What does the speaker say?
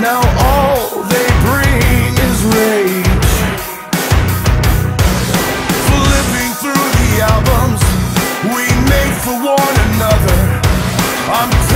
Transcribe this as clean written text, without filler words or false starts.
Now all they bring is rage. Flipping through the albums we made for one another, I'm